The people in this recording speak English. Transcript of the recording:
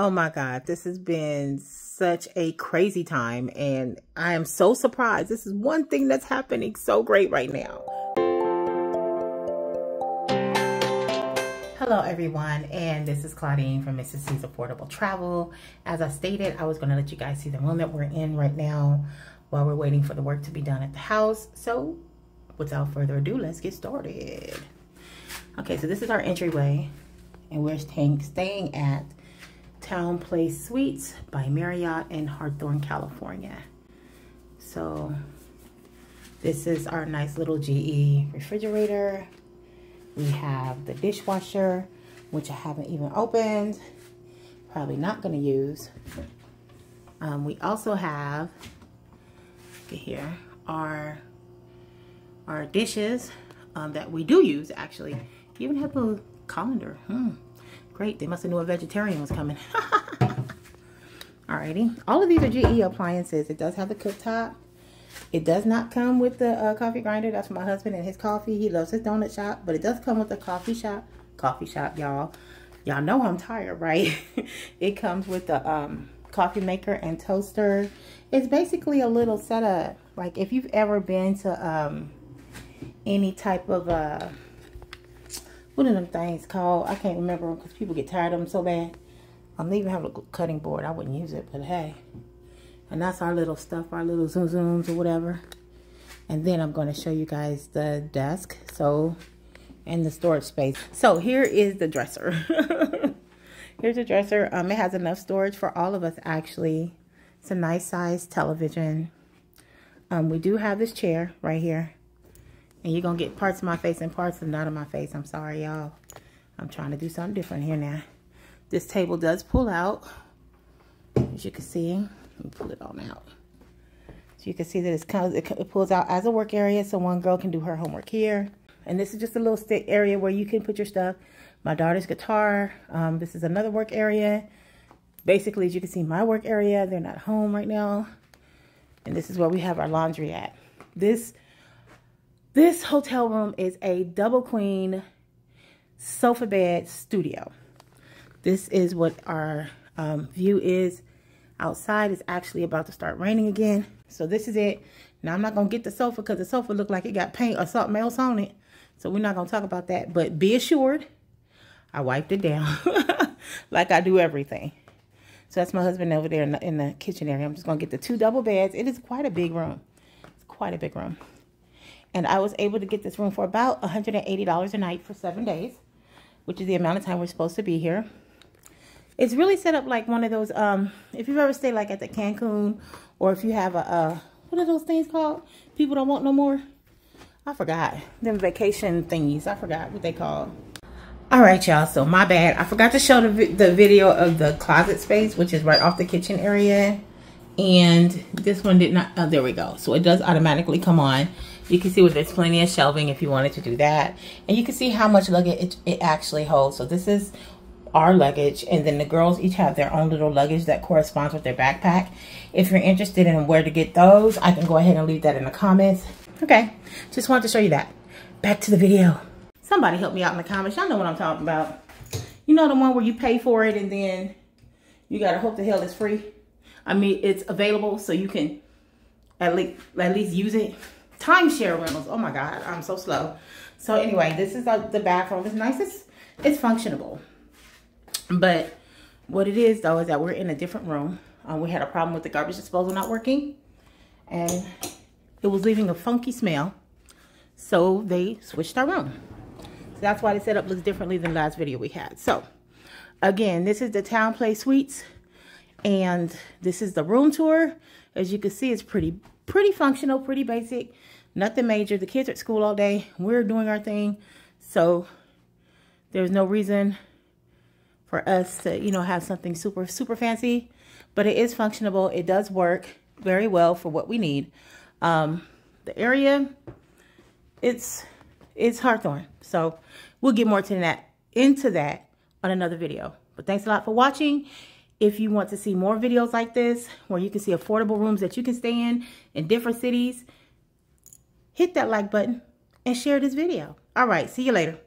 Oh my God, this has been such a crazy time, and I am so surprised. This is one thing that's happening so great right now. Hello everyone, and this is Claudine from Mrs. C's Affordable Travel. As I stated, I was gonna let you guys see the room that we're in right now while we're waiting for the work to be done at the house. So without further ado, let's get started. Okay, so this is our entryway, and we're staying at TownePlace Suites by Marriott in Hawthorne, California. So this is our nice little GE refrigerator. We have the dishwasher, which I haven't even opened, probably not going to use. We also have, look here, our dishes that we do use, actually. You even have a colander. Great, they must have knew a vegetarian was coming. Alrighty, all of these are GE appliances. It does have the cooktop. It does not come with the coffee grinder. That's for my husband and his coffee. He loves his donut shop, but it does come with the coffee shop. Coffee shop, y'all. Y'all know I'm tired, right? It comes with the coffee maker and toaster. It's basically a little setup. Like if you've ever been to any type of what are them things called? I can't remember because people get tired of them so bad. I'm even having a cutting board. I wouldn't use it, but hey. And that's our little stuff, our little zoom zooms or whatever. And then I'm going to show you guys the desk. So, and the storage space. So here is the dresser. Here's the dresser. It has enough storage for all of us, actually. It's a nice size television. We do have this chair right here. And you're going to get parts of my face and parts of not of my face. I'm sorry, y'all. I'm trying to do something different here now. This table does pull out. As you can see. Let me pull it on out. So you can see that it pulls out as a work area. So one girl can do her homework here. And this is just a little stick area where you can put your stuff. My daughter's guitar. This is another work area. Basically, as you can see, my work area. They're not home right now. And this is where we have our laundry at. This hotel room is a double queen sofa bed studio. This is what our view is outside. It's actually about to start raining again. So this is it. Now I'm not going to get the sofa because the sofa looked like it got paint or something else on it. So we're not going to talk about that. But be assured, I wiped it down like I do everything. So that's my husband over there in the kitchen area. I'm just going to get the two double beds. It is quite a big room. It's quite a big room. And I was able to get this room for about $180 a night for 7 days, which is the amount of time we're supposed to be here. It's really set up like one of those, if you've ever stayed like at the Cancun, or if you have a, what are those things called? People don't want no more? I forgot. Them vacation thingies. I forgot what they call. All right, y'all. So my bad. I forgot to show the video of the closet space, which is right off the kitchen area. And this one did not, there we go. So it does automatically come on. You can see where there's plenty of shelving if you wanted to do that. And you can see how much luggage it actually holds. So this is our luggage. And then the girls each have their own little luggage that corresponds with their backpack. If you're interested in where to get those, I can go ahead and leave that in the comments. Okay, just wanted to show you that. Back to the video. Somebody help me out in the comments. Y'all know what I'm talking about. You know the one where you pay for it and then you gotta hope the hell it's free. I mean, it's available so you can at least use it. Timeshare rentals. Oh my God, I'm so slow. So anyway, this is the bathroom. It's nice. It's functional. But what it is, though, is that we're in a different room. We had a problem with the garbage disposal not working. And it was leaving a funky smell. So they switched our room. So that's why the setup looks differently than the last video we had. So, again, this is the TownePlace Suites. And this is the room tour. As you can see, it's pretty functional, pretty basic, nothing major. The kids are at school all day. We're doing our thing. So there's no reason for us to, you know, have something super, super fancy, but it is functional. It does work very well for what we need. The area, it's Hawthorne. So we'll get more into that on another video, but thanks a lot for watching. If you want to see more videos like this, where you can see affordable rooms that you can stay in different cities, hit that like button and share this video. All right, see you later.